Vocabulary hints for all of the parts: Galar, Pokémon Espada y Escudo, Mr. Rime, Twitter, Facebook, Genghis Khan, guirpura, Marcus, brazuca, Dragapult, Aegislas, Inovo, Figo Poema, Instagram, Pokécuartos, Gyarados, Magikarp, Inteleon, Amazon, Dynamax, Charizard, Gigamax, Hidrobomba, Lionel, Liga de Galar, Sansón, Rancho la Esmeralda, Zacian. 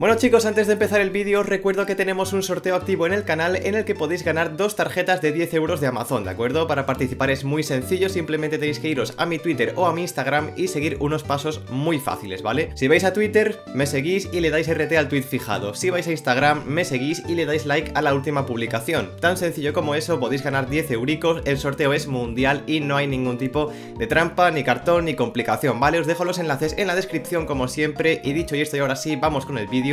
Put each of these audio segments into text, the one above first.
Bueno chicos, antes de empezar el vídeo os recuerdo que tenemos un sorteo activo en el canal en el que podéis ganar dos tarjetas de 10 euros de Amazon, ¿de acuerdo? Para participar es muy sencillo, simplemente tenéis que iros a mi Twitter o a mi Instagram y seguir unos pasos muy fáciles, ¿vale? Si vais a Twitter, me seguís y le dais RT al tweet fijado. Si vais a Instagram, me seguís y le dais like a la última publicación. Tan sencillo como eso, podéis ganar 10 euricos, el sorteo es mundial y no hay ningún tipo de trampa, ni cartón, ni complicación, ¿vale? Os dejo los enlaces en la descripción como siempre y dicho y esto, y ahora sí, vamos con el vídeo.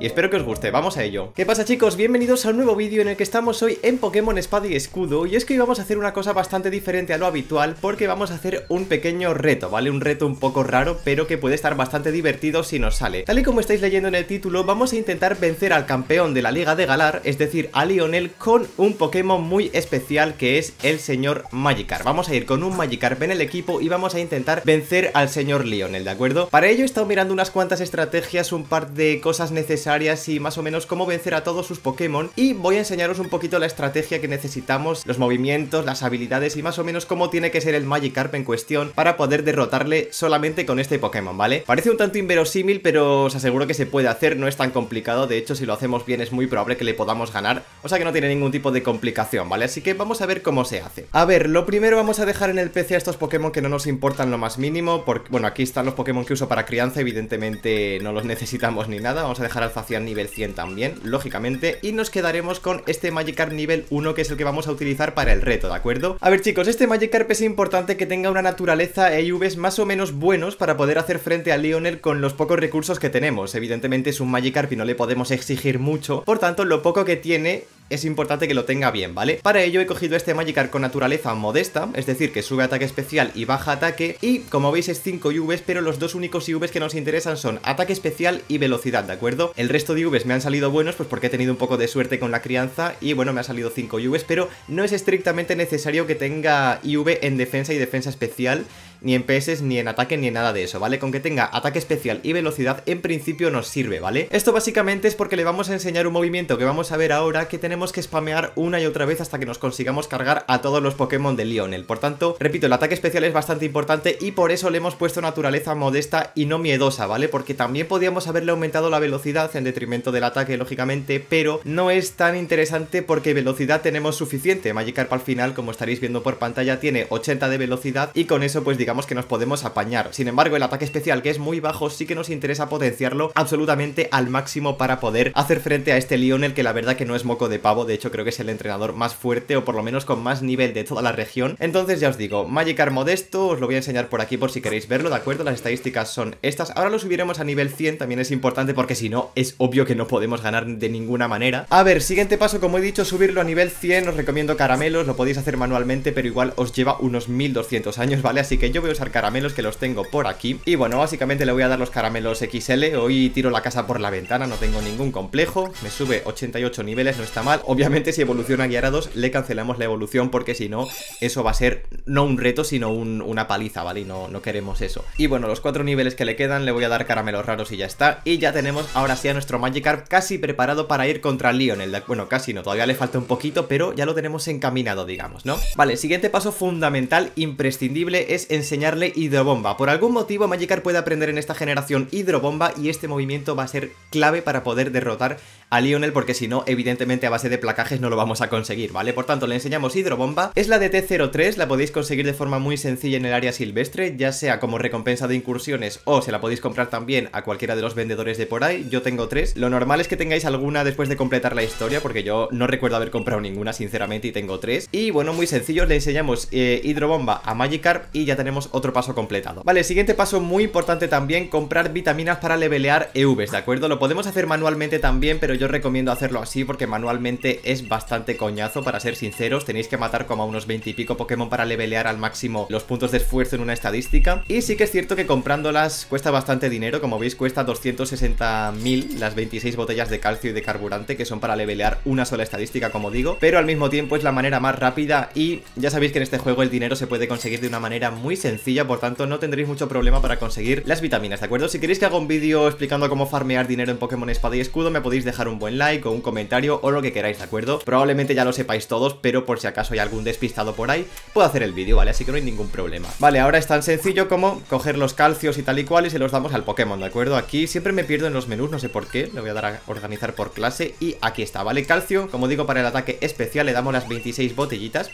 Y espero que os guste, vamos a ello. ¿Qué pasa chicos? Bienvenidos a un nuevo vídeo en el que estamos hoy en Pokémon Espada y Escudo. Y es que hoy vamos a hacer una cosa bastante diferente a lo habitual, porque vamos a hacer un pequeño reto, ¿vale? Un reto un poco raro, pero que puede estar bastante divertido si nos sale. Tal y como estáis leyendo en el título, vamos a intentar vencer al campeón de la Liga de Galar, es decir, a Lionel, con un Pokémon muy especial que es el señor Magikarp. Vamos a ir con un Magikarp en el equipo y vamos a intentar vencer al señor Lionel, ¿de acuerdo? Para ello he estado mirando unas cuantas estrategias, un par de cosas necesarias y más o menos cómo vencer a todos sus Pokémon, y voy a enseñaros un poquito la estrategia que necesitamos, los movimientos, las habilidades y más o menos cómo tiene que ser el Magikarp en cuestión para poder derrotarle solamente con este Pokémon, ¿vale? Parece un tanto inverosímil, pero os aseguro que se puede hacer, no es tan complicado, de hecho si lo hacemos bien es muy probable que le podamos ganar, o sea que no tiene ningún tipo de complicación, ¿vale? Así que vamos a ver cómo se hace. A ver, lo primero vamos a dejar en el PC a estos Pokémon que no nos importan lo más mínimo, porque bueno, aquí están los Pokémon que uso para crianza, evidentemente no los necesitamos ni nada. Vamos a dejar al Zacian nivel 100 también, lógicamente, y nos quedaremos con este Magikarp nivel 1, que es el que vamos a utilizar para el reto, ¿de acuerdo? A ver chicos, este Magikarp es importante que tenga una naturaleza e IVs más o menos buenos para poder hacer frente a Lionel con los pocos recursos que tenemos. Evidentemente es un Magikarp y no le podemos exigir mucho, por tanto lo poco que tiene es importante que lo tenga bien, ¿vale? Para ello he cogido este Magikarp con naturaleza modesta, es decir, que sube ataque especial y baja ataque, y como veis es 5 IVs, pero los dos únicos IVs que nos interesan son ataque especial y velocidad, ¿de acuerdo? El resto de IVs me han salido buenos, pues porque he tenido un poco de suerte con la crianza y bueno, me ha salido 5 IVs, pero no es estrictamente necesario que tenga IV en defensa y defensa especial, ni en PS, ni en ataque, ni en nada de eso, ¿vale? Con que tenga ataque especial y velocidad, en principio nos sirve, ¿vale? Esto básicamente es porque le vamos a enseñar un movimiento que vamos a ver ahora, que tenemos que spamear una y otra vez hasta que nos consigamos cargar a todos los Pokémon de Lionel. Por tanto, repito, el ataque especial es bastante importante y por eso le hemos puesto naturaleza modesta y no miedosa, ¿vale? Porque también podíamos haberle aumentado la velocidad en detrimento del ataque, lógicamente, pero no es tan interesante porque velocidad tenemos suficiente. Magikarp al final, como estaréis viendo por pantalla, tiene 80 de velocidad y con eso pues digamos que nos podemos apañar. Sin embargo, el ataque especial, que es muy bajo, sí que nos interesa potenciarlo absolutamente al máximo para poder hacer frente a este Lionel, que la verdad que no es moco de pavo. De hecho, creo que es el entrenador más fuerte o por lo menos con más nivel de toda la región. Entonces ya os digo, Magikarp modesto, os lo voy a enseñar por aquí por si queréis verlo, ¿de acuerdo? Las estadísticas son estas. Ahora lo subiremos a nivel 100, también es importante porque si no es obvio que no podemos ganar de ninguna manera. A ver, siguiente paso, como he dicho, subirlo a nivel 100. Os recomiendo caramelos, lo podéis hacer manualmente, pero igual os lleva unos 1200 años, ¿vale? Así que yo voy a usar caramelos, que los tengo por aquí. Y bueno, básicamente le voy a dar los caramelos XL. Hoy tiro la casa por la ventana, no tengo ningún complejo. Me sube 88 niveles, no está mal. Obviamente si evoluciona Gyarados le cancelamos la evolución, porque si no, eso va a ser no un reto, sino una paliza, ¿vale? Y no queremos eso. Y bueno, los 4 niveles que le quedan, le voy a dar caramelos raros y ya está. Y ya tenemos ahora sí a nuestro Magikarp casi preparado para ir contra Lionel. Bueno, casi no, todavía le falta un poquito, pero ya lo tenemos encaminado, digamos, ¿no? Vale, siguiente paso fundamental, imprescindible, es enseñarle Hidrobomba. Por algún motivo Magikarp puede aprender en esta generación Hidrobomba y este movimiento va a ser clave para poder derrotar a Lionel, porque si no, evidentemente a base de placajes no lo vamos a conseguir, ¿vale? Por tanto, le enseñamos Hidrobomba. Es la de T03, la podéis conseguir de forma muy sencilla en el área silvestre, ya sea como recompensa de incursiones o se la podéis comprar también a cualquiera de los vendedores de por ahí. Yo tengo 3. Lo normal es que tengáis alguna después de completar la historia, porque yo no recuerdo haber comprado ninguna, sinceramente, y tengo 3. Y bueno, muy sencillo, le enseñamos Hidrobomba a Magikarp y ya tenemos otro paso completado. Vale, siguiente paso muy importante también, comprar vitaminas para levelear EVs, ¿de acuerdo? Lo podemos hacer manualmente también, pero yo recomiendo hacerlo así porque manualmente es bastante coñazo, para ser sinceros. Tenéis que matar como a unos 20 y pico Pokémon para levelear al máximo los puntos de esfuerzo en una estadística, y sí que es cierto que comprándolas cuesta bastante dinero. Como veis, cuesta 260.000 las 26 botellas de calcio y de carburante, que son para levelear una sola estadística, como digo, pero al mismo tiempo es la manera más rápida y ya sabéis que en este juego el dinero se puede conseguir de una manera muy sencilla, por tanto no tendréis mucho problema para conseguir las vitaminas, ¿de acuerdo? Si queréis que haga un vídeo explicando cómo farmear dinero en Pokémon Espada y Escudo, me podéis dejar dejar un buen like o un comentario o lo que queráis, ¿de acuerdo? Probablemente ya lo sepáis todos, pero por si acaso hay algún despistado por ahí, puedo hacer el vídeo, ¿vale? Así que no hay ningún problema. Vale, ahora es tan sencillo como coger los calcios y tal y cual y se los damos al Pokémon, ¿de acuerdo? Aquí siempre me pierdo en los menús, no sé por qué. Le voy a dar a organizar por clase y aquí está, ¿vale? Calcio, como digo, para el ataque especial le damos las 26 botellitas.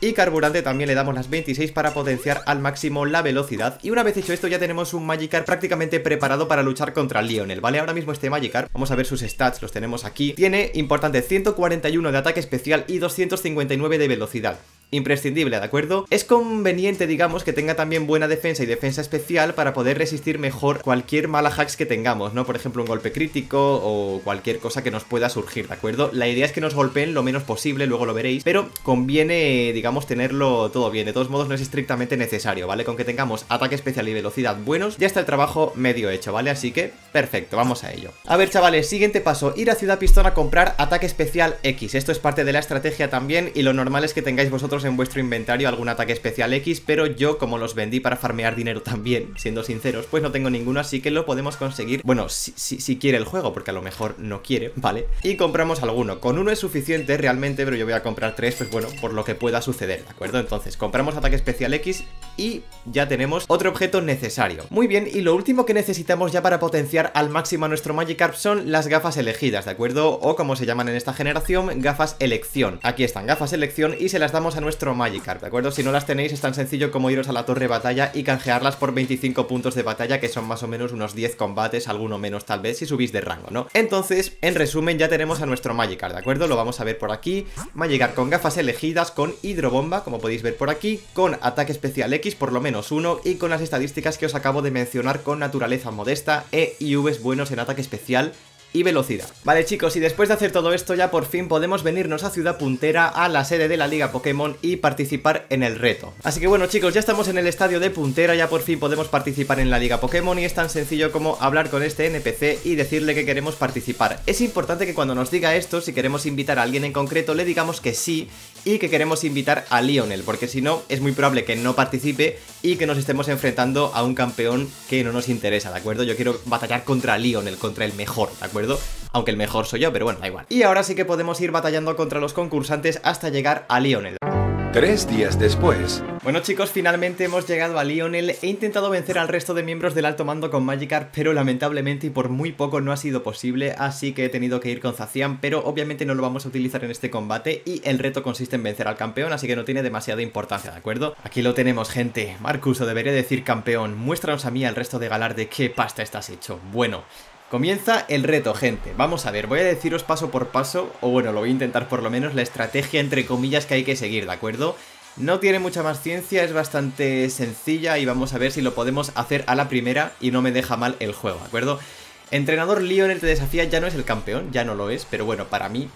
Y carburante también le damos las 26 para potenciar al máximo la velocidad. Y una vez hecho esto ya tenemos un Magikarp prácticamente preparado para luchar contra Lionel, ¿vale? Ahora mismo este Magikarp, vamos a ver sus stats, los tenemos aquí. Tiene, importante, 141 de ataque especial y 259 de velocidad. Imprescindible, ¿de acuerdo? Es conveniente, digamos, que tenga también buena defensa y defensa especial para poder resistir mejor cualquier mala hacks que tengamos, ¿no? Por ejemplo, un golpe crítico o cualquier cosa que nos pueda surgir, ¿de acuerdo? La idea es que nos golpeen lo menos posible, luego lo veréis, pero conviene, digamos, tenerlo todo bien. De todos modos, no es estrictamente necesario, ¿vale? Con que tengamos ataque especial y velocidad buenos, ya está el trabajo medio hecho, ¿vale? Así que, perfecto, vamos a ello. A ver, chavales, siguiente paso, ir a Ciudad Pistón a comprar ataque especial X. Esto es parte de la estrategia también y lo normal es que tengáis vosotros en vuestro inventario algún ataque especial X, pero yo, como los vendí para farmear dinero también, siendo sinceros, pues no tengo ninguno, así que lo podemos conseguir, bueno, si quiere el juego, porque a lo mejor no quiere, ¿vale? Y compramos alguno, con uno es suficiente realmente, pero yo voy a comprar tres, pues bueno, por lo que pueda suceder, ¿de acuerdo? Entonces, compramos ataque especial X y ya tenemos otro objeto necesario. Muy bien, y lo último que necesitamos ya para potenciar al máximo a nuestro Magikarp son las gafas elegidas, ¿de acuerdo? O como se llaman en esta generación, gafas elección. Aquí están, gafas elección, y se las damos a nuestro Magikarp, ¿de acuerdo? Si no las tenéis es tan sencillo como iros a la torre batalla y canjearlas por 25 puntos de batalla, que son más o menos unos 10 combates, alguno menos tal vez si subís de rango, ¿no? Entonces, en resumen, ya tenemos a nuestro Magikarp, ¿de acuerdo? Lo vamos a ver por aquí, Magikarp con gafas elegidas, con Hidrobomba, como podéis ver por aquí, con ataque especial X, por lo menos uno, y con las estadísticas que os acabo de mencionar, con naturaleza modesta, E y Vs buenos en ataque especial y velocidad. Vale, chicos, y después de hacer todo esto ya por fin podemos venirnos a Ciudad Puntera, a la sede de la Liga Pokémon, y participar en el reto. Así que bueno, chicos, ya estamos en el estadio de Puntera, ya por fin podemos participar en la Liga Pokémon, y es tan sencillo como hablar con este NPC y decirle que queremos participar. Es importante que cuando nos diga esto, si queremos invitar a alguien en concreto, le digamos que sí y que queremos invitar a Lionel, porque si no, es muy probable que no participe y que nos estemos enfrentando a un campeón que no nos interesa, ¿de acuerdo? Yo quiero batallar contra Lionel, contra el mejor, ¿de acuerdo? Aunque el mejor soy yo, pero bueno, da igual. Y ahora sí que podemos ir batallando contra los concursantes hasta llegar a Lionel. 3 días después. Bueno, chicos, finalmente hemos llegado a Lionel. He intentado vencer al resto de miembros del alto mando con Magikarp, pero lamentablemente y por muy poco no ha sido posible, así que he tenido que ir con Zacian, pero obviamente no lo vamos a utilizar en este combate y el reto consiste en vencer al campeón, así que no tiene demasiada importancia, ¿de acuerdo? Aquí lo tenemos, gente. Marcus, o debería decir campeón, muéstranos a mí al resto de Galar de qué pasta estás hecho. Bueno, comienza el reto, gente. Vamos a ver, voy a deciros paso por paso, o bueno, lo voy a intentar por lo menos, la estrategia entre comillas que hay que seguir, ¿de acuerdo? No tiene mucha más ciencia, es bastante sencilla y vamos a ver si lo podemos hacer a la primera y no me deja mal el juego, ¿de acuerdo? Entrenador Lionel te desafía, ya no es el campeón, ya no lo es, pero bueno, para mí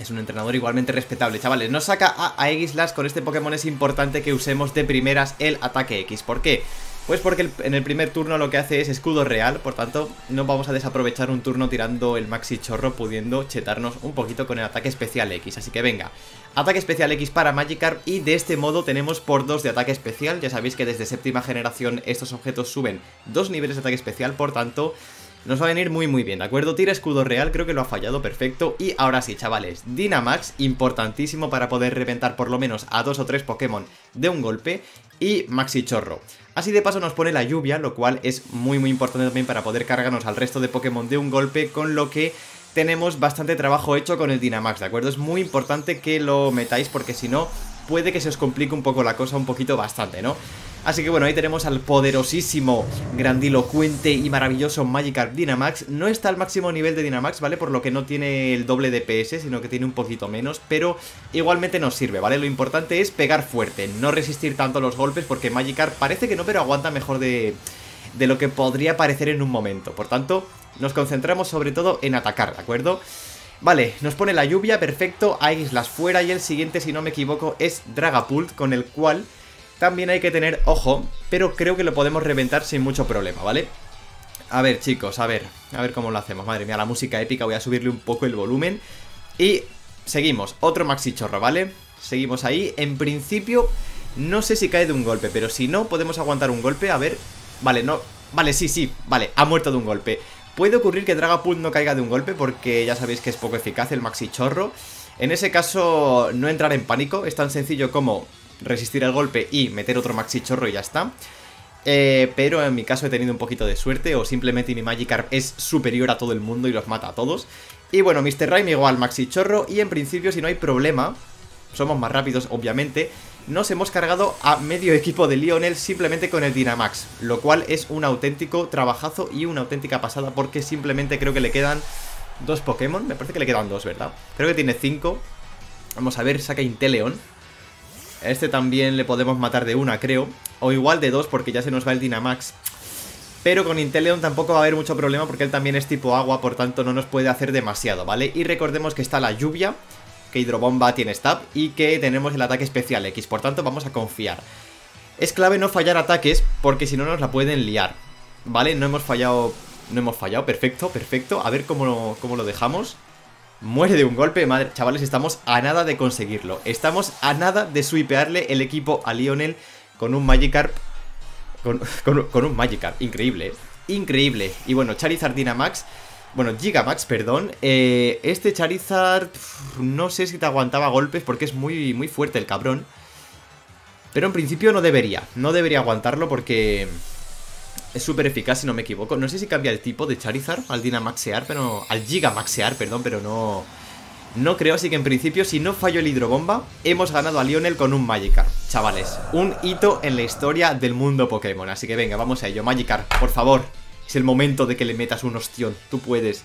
es un entrenador igualmente respetable, chavales. Nos saca a Aegislas, con este Pokémon es importante que usemos de primeras el ataque X. ¿Por qué? Pues porque en el primer turno lo que hace es escudo real, por tanto no vamos a desaprovechar un turno tirando el maxi chorro, pudiendo chetarnos un poquito con el ataque especial X. Así que venga, ataque especial X para Magikarp y de este modo tenemos por 2 de ataque especial. Ya sabéis que desde séptima generación estos objetos suben 2 niveles de ataque especial, por tanto nos va a venir muy muy bien, ¿de acuerdo? Tira escudo real, creo que lo ha fallado, perfecto. Y ahora sí, chavales, Dynamax, importantísimo para poder reventar por lo menos a 2 o 3 Pokémon de un golpe. Y Maxi Chorro. Así de paso nos pone la lluvia, lo cual es muy muy importante también para poder cargarnos al resto de Pokémon de un golpe, con lo que tenemos bastante trabajo hecho con el Dynamax, ¿de acuerdo? Es muy importante que lo metáis porque si no, puede que se os complique un poco la cosa, un poquito bastante, ¿no? Así que bueno, ahí tenemos al poderosísimo, grandilocuente y maravilloso Magikarp Dynamax. No está al máximo nivel de Dynamax, ¿vale? Por lo que no tiene el doble DPS, sino que tiene un poquito menos, pero igualmente nos sirve, ¿vale? Lo importante es pegar fuerte, no resistir tanto los golpes, porque Magikarp parece que no, pero aguanta mejor de lo que podría parecer en un momento. Por tanto, nos concentramos sobre todo en atacar, ¿de acuerdo? Vale, nos pone la lluvia, perfecto, Aegislas fuera, y el siguiente, si no me equivoco, es Dragapult, con el cual también hay que tener ojo, pero creo que lo podemos reventar sin mucho problema, ¿vale? A ver, chicos, a ver cómo lo hacemos. Madre mía, la música épica, voy a subirle un poco el volumen. Y seguimos, otro maxi chorro, ¿vale? Seguimos ahí, en principio, no sé si cae de un golpe, pero si no, podemos aguantar un golpe, a ver. Vale, no, vale, sí, vale, ha muerto de un golpe. Puede ocurrir que Dragapult no caiga de un golpe porque ya sabéis que es poco eficaz el Maxi Chorro. En ese caso, no entrar en pánico, es tan sencillo como resistir el golpe y meter otro Maxi Chorro y ya está. Pero en mi caso he tenido un poquito de suerte, o simplemente mi Magikarp es superior a todo el mundo y los mata a todos. Y bueno, Mr. Rime igual Maxi Chorro, y en principio si no hay problema, somos más rápidos obviamente, nos hemos cargado a medio equipo de Lionel simplemente con el Dynamax, lo cual es un auténtico trabajazo y una auténtica pasada porque simplemente creo que le quedan dos Pokémon, me parece que le quedan dos, ¿verdad? Creo que tiene 5, vamos a ver, saca Inteleon. A este también le podemos matar de una, creo. O igual de dos, porque ya se nos va el Dynamax. Pero con Inteleon tampoco va a haber mucho problema, porque él también es tipo agua, por tanto no nos puede hacer demasiado, ¿vale? Y recordemos que está la lluvia, que Hidrobomba tiene stab, y que tenemos el ataque especial X, por tanto vamos a confiar. Es clave no fallar ataques, porque si no nos la pueden liar, ¿vale? No hemos fallado, perfecto, perfecto. A ver cómo lo dejamos. Muere de un golpe, madre, chavales, estamos a nada de conseguirlo. Estamos a nada de swipearle el equipo a Lionel con un Magikarp. Con un Magikarp, increíble, increíble. Y bueno, Charizard Dynamax, bueno, Gigamax, perdón. Este Charizard, no sé si te aguantaba golpes porque es muy fuerte el cabrón. Pero en principio no debería aguantarlo porque es súper eficaz si no me equivoco. No sé si cambia el tipo de Charizard al Dynamaxear, pero al Gigamaxear, perdón, pero no creo, así que en principio si no fallo el Hidrobomba, hemos ganado a Lionel con un Magikarp. Chavales, un hito en la historia del mundo Pokémon, así que venga, vamos a ello. Magikarp, por favor, es el momento de que le metas un ostión, tú puedes.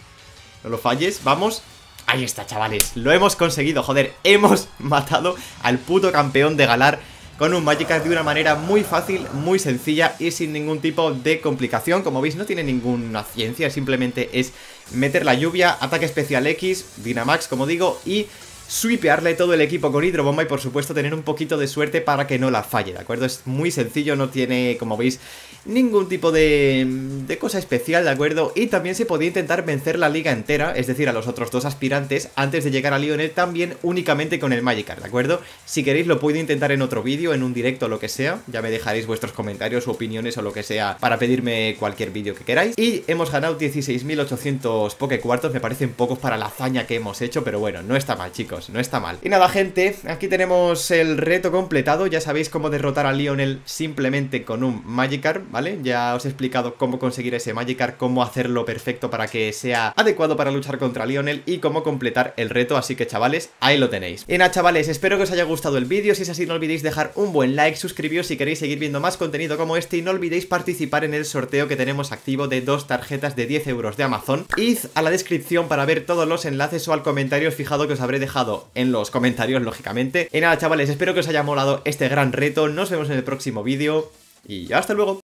No lo falles, vamos. Ahí está, chavales, lo hemos conseguido, joder. Hemos matado al puto campeón de Galar con un Magikarp de una manera muy fácil, muy sencilla y sin ningún tipo de complicación. Como veis no tiene ninguna ciencia, simplemente es meter la lluvia, ataque especial X, Dynamax como digo, y sweepearle todo el equipo con Hidrobomba y por supuesto tener un poquito de suerte para que no la falle, ¿de acuerdo? Es muy sencillo, no tiene, como veis, ningún tipo de cosa especial, ¿de acuerdo? Y también se podía intentar vencer la liga entera, es decir, a los otros dos aspirantes antes de llegar a Lionel también únicamente con el Magikarp, ¿de acuerdo? Si queréis lo puedo intentar en otro vídeo, en un directo o lo que sea, ya me dejaréis vuestros comentarios, opiniones o lo que sea para pedirme cualquier vídeo que queráis. Y hemos ganado 16.800 Pokécuartos, me parecen pocos para la hazaña que hemos hecho, pero bueno, no está mal, chicos. No está mal. Y nada, gente, aquí tenemos el reto completado. Ya sabéis cómo derrotar a Lionel simplemente con un Magikarp, ¿vale? Ya os he explicado cómo conseguir ese Magikarp, cómo hacerlo perfecto para que sea adecuado para luchar contra Lionel y cómo completar el reto. Así que, chavales, ahí lo tenéis. Y nada, chavales, espero que os haya gustado el vídeo. Si es así, no olvidéis dejar un buen like, suscribiros si queréis seguir viendo más contenido como este y no olvidéis participar en el sorteo que tenemos activo de 2 tarjetas de 10 euros de Amazon. Id a la descripción para ver todos los enlaces o al comentario fijado que os habré dejado en los comentarios, lógicamente. Y nada, chavales, espero que os haya molado este gran reto. Nos vemos en el próximo vídeo y hasta luego.